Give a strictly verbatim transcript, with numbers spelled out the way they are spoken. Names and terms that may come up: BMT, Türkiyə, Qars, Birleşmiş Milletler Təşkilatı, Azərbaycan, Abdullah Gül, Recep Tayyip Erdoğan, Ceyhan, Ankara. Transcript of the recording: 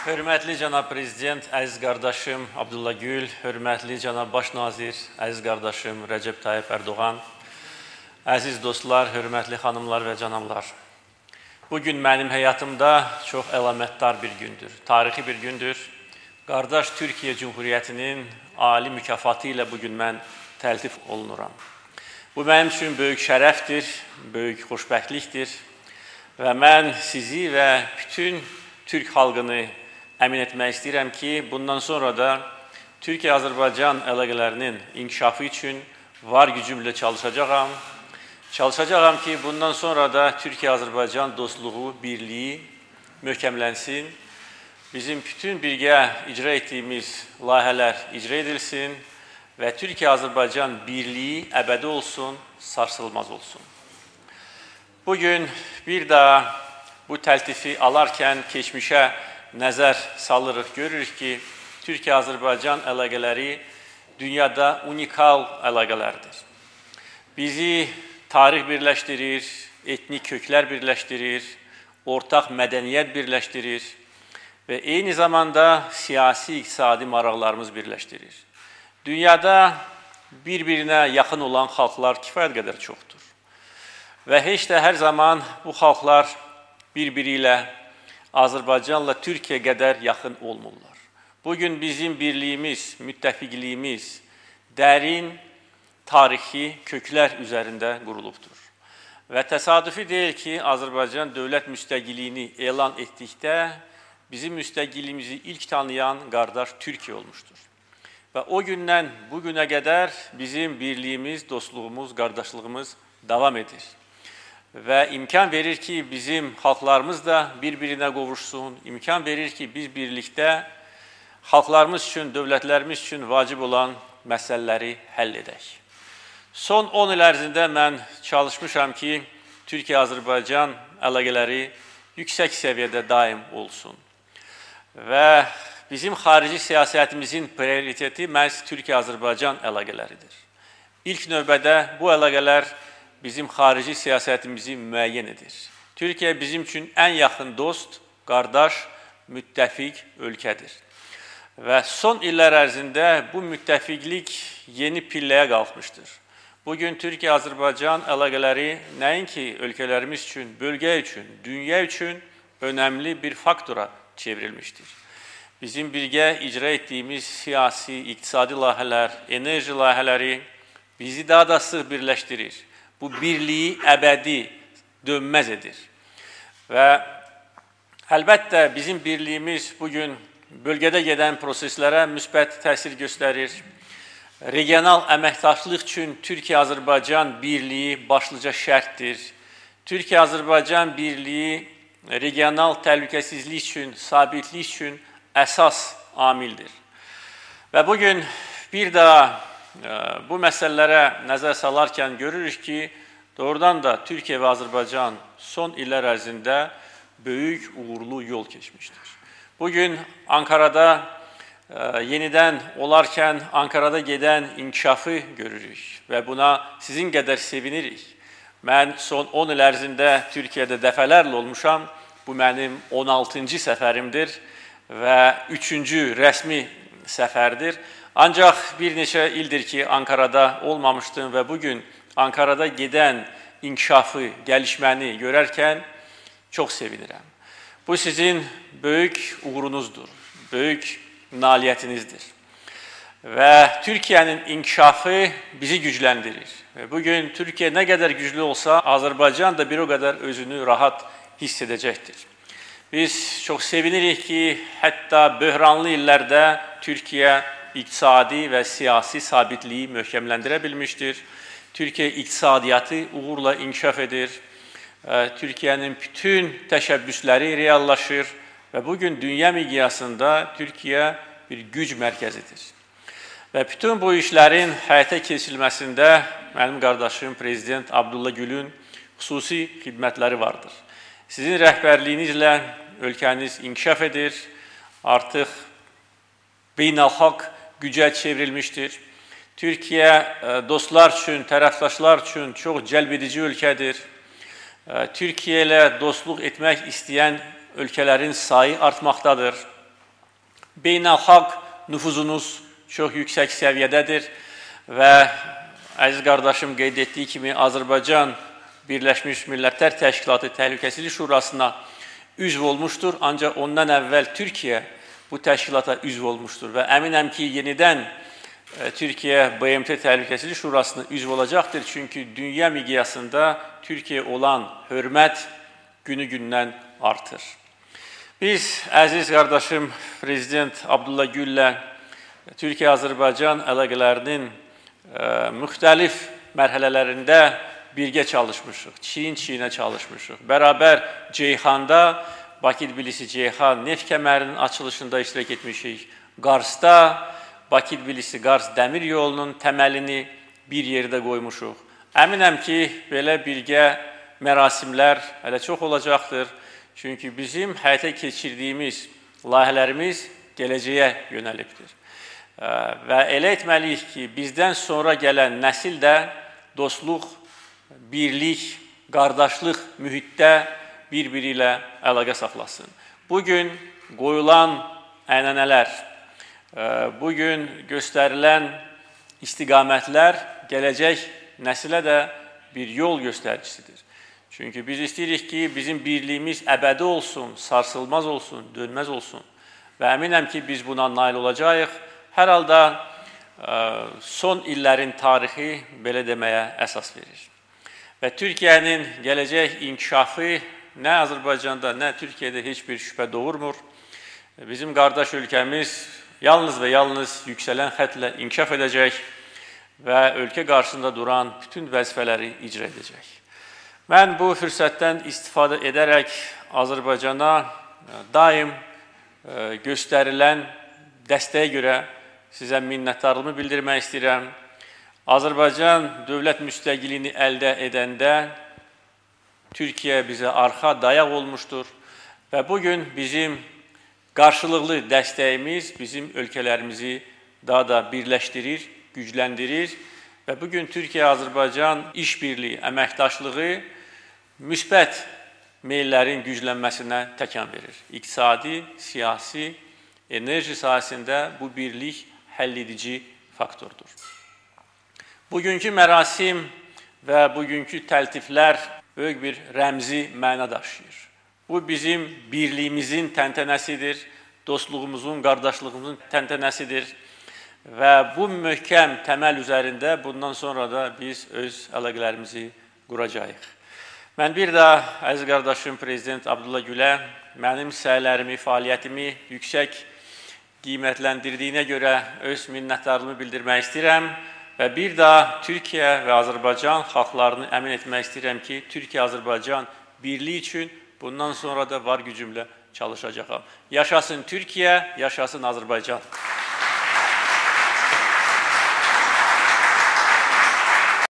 Hörmətli cənab prezident, əziz qardaşım Abdullah Gül, hörmətli cənab baş nazir, əziz qardaşım Recep Tayyip Erdoğan, əziz dostlar, hörmətli xanımlar və cənablar. Bu gün mənim həyatımda çox əlamətdar bir gündür, tarixi bir gündür. Qardaş Türkiyə Cümhuriyyətinin ali mükafatı ilə bu gün mən təltif olunuram. Bu mənim üçün böyük şərəfdir, böyük xoşbəxtlikdir və mən sizi və bütün Türk xalqını əmin etmək istəyirəm ki, bundan sonra da Türkiyə-Azərbaycan əlaqələrinin inkişafı üçün var gücümlə çalışacağam. Çalışacağam ki, bundan sonra da Türkiyə-Azərbaycan dostluğu, birliyi möhkəmlənsin, bizim bütün birgə icra etdiyimiz layihələr icra edilsin və Türkiyə-Azərbaycan birliyi əbədi olsun, sarsılmaz olsun. Bugün bir daha bu təltifi alarkən keçmişə nəzər salırıq, görürük ki, Türkiyə-Azərbaycan əlaqələri dünyada unikal əlaqələrdir. Bizi tarix birləşdirir, etnik köklər birləşdirir, ortaq mədəniyyət birləşdirir və eyni zamanda siyasi-iqtisadi maraqlarımız birləşdirir. Dünyada bir-birinə yaxın olan xalqlar kifayət qədər çoxdur və heç də hər zaman bu xalqlar bir-biri ilə Azərbaycanla Türkiyə qədər yaxın olmurlar. Bugün bizim birliyimiz, müttəfiqliyimiz dərin tarixi köklər üzərində qurulubdur. Və təsadüfi deyil ki, Azərbaycan dövlət müstəqilliyini elan etdikdə bizim müstəqilliyimizi ilk tanıyan qardaş Türkiyə olmuşdur. Və o gündən bu günə qədər bizim birliyimiz, dostluğumuz, qardaşlığımız davam edir. Və imkan verir ki, bizim xalqlarımız da bir-birinə qovuşsun, imkan verir ki, biz birlikdə xalqlarımız üçün, dövlətlərimiz üçün vacib olan məsələləri həll edək. Son on il ərzində mən çalışmışam ki, Türkiyə-Azərbaycan əlaqələri yüksək səviyyədə daim olsun. Və bizim xarici siyasətimizin prioriteti məhz Türkiyə-Azərbaycan əlaqələridir. İlk növbədə bu əlaqələr bizim xarici siyasətimizi müəyyən edir. Türkiyə bizim üçün ən yaxın dost, qardaş, müttəfiq ölkədir. Və son illər ərzində bu müttəfiqlik yeni pilləyə qalxmışdır. Bugün Türkiyə-Azərbaycan əlaqələri nəinki ölkələrimiz üçün, bölgə üçün, dünya üçün önəmli bir faktora çevrilmişdir. Bizim birgə icra etdiyimiz siyasi, iqtisadi layihələr, enerji layihələri bizi daha da sıx birləşdirir. Bu birliyi əbədi dönməz edir. Və əlbəttə bizim birliyimiz bugün bölgədə gedən proseslərə müsbət təsir göstərir. Regional əməkdaşlıq üçün Türkiyə-Azərbaycan birliyi başlıca şərtdir. Türkiyə-Azərbaycan birliyi regional təhlükəsizlik üçün, sabitlik üçün əsas amildir. Və bugün bir daha bu məsələlərə nəzər salarkən görürük ki, doğrudan da Türkiyə və Azərbaycan son illər ərzində böyük uğurlu yol keçmişdir. Bugün Ankara'da yenidən olarkən Ankara'da gedən inkişafı görürük və buna sizin qədər sevinirik. Mən son on il ərzində Türkiyədə dəfələrlə olmuşam, bu mənim on altıncı səfərimdir və üçüncü rəsmi səfərdir. Ancaq bir neçə ildir ki, Ankara'da olmamışdım və bugün Ankara'da gedən inkişafı, gəlişməni görərkən çox sevinirəm. Bu sizin böyük uğurunuzdur, böyük nailiyyətinizdir. Və Türkiyənin inkişafı bizi gücləndirir. Bugün Türkiyə nə qədər güclü olsa, Azərbaycan da bir o qədər özünü rahat hiss edəcəkdir. Biz çox sevinirik ki, hətta böhranlı illərdə Türkiyə iqtisadi və siyasi sabitliyi möhkəmləndirə bilmişdir. Türkiyə iqtisadiyyatı uğurla inkişaf edir. Türkiyənin bütün təşəbbüsləri reallaşır və bugün dünya miqyasında Türkiyə bir güc mərkəzidir. Və bütün bu işlərin həyata keçirilməsində mənim qardaşım prezident Abdullah Gül'ün xüsusi xidmətləri vardır. Sizin rəhbərliyinizlə ölkəniz inkişaf edir, artıq beynəlxalq gücə çevrilmişdir. Türkiyə dostlar üçün, tərəfdaşlar üçün çox cəlbedici ölkədir. Türkiyə ilə dostluq etmək istəyən ölkələrin sayı artmaqdadır. beynəlxalq nüfuzunuz çox yüksək səviyyədədir və əziz qardaşım qeyd etdiyi kimi Azərbaycan Birleşmiş Milletler Təşkilatı Təhlükəsizlik Şurasına üzv olmuşdur, ancaq ondan əvvəl Türkiyə bu təşkilata üzv olmuşdur və əminəm ki, yenidən Türkiyə B M T Təhlükəsizlik Şurasına üzv olacaqdır, çünki dünya miqyasında Türkiyə olan hörmət günü-gündən artır. Biz, əziz qardaşım Prezident Abdullah Gül'lə Türkiyə-Azərbaycan əlaqələrinin müxtəlif mərhələlərində birgə çalışmışıq, çiyin-çiyinə çalışmışıq. Bərabər Ceyhan'da, Bakı-Tbilisi-Ceyhan neft kəmərinin açılışında iştirak etmişik. Qars'da Bakı-Tbilisi-Qars dəmir yolunun təməlini bir yerdə qoymuşuq. Əminəm ki, belə birgə mərasimlər hələ çox olacaqdır. Çünki bizim həyata keçirdiyimiz layihələrimiz gələcəyə yönəlikdir. Və elə etməliyik ki, bizdən sonra gələn nəsil də dostluq, birlik, qardaşlıq mühitdə bir-biri ilə əlaqə saxlasın. Bugün qoyulan ənənələr, bugün göstərilən istiqamətlər gələcək nəsilə də bir yol göstəricisidir. Çünki biz istəyirik ki, bizim birliyimiz əbədi olsun, sarsılmaz olsun, dönməz olsun və əminəm ki, biz buna nail olacağıq. Hər halda son illərin tarixi belə deməyə əsas verir. Və Türkiyənin gələcək inkişafı nə Azərbaycanda, nə Türkiyədə heç bir şübhə doğurmur. Bizim qardaş ölkəmiz yalnız və yalnız yüksələn xətlə inkişaf edəcək və ölkə qarşısında duran bütün vəzifələri icra edəcək. Mən bu fürsətdən istifadə edərək Azərbaycana daim göstərilən dəstəyə görə sizə minnətdarlığımı bildirmək istəyirəm. Azərbaycan dövlət müstəqilliyini əldə edəndə Türkiyə bizə arxa dayaq olmuşdur və bugün bizim qarşılıqlı dəstəyimiz bizim ölkələrimizi daha da birləşdirir, gücləndirir və bugün Türkiyə-Azərbaycan işbirliyi, əməkdaşlığı müsbət meyillərin güclənməsinə təkan verir. İqtisadi, siyasi, enerji sahəsində bu birlik həlledici faktordur. Bugünkü mərasim və bugünkü təltiflər böyük bir rəmzi məna daşıyır. Bu bizim birliyimizin təntənəsidir, dostluğumuzun, qardaşlığımızın təntənəsidir və bu möhkəm təməl üzərində bundan sonra da biz öz əlaqələrimizi quracağıq. Mən bir daha əziz qardaşım Prezident Abdullah Gülə mənim səylərimi, fəaliyyətimi yüksək qiymətləndirdiyinə görə öz minnətdarlığımı bildirmək istəyirəm. Və bir daha Türkiyə və Azərbaycan xalqlarını əmin etmək istəyirəm ki, Türkiyə-Azərbaycan birliyi üçün bundan sonra da var gücümlə çalışacağam. Yaşasın Türkiyə, yaşasın Azərbaycan.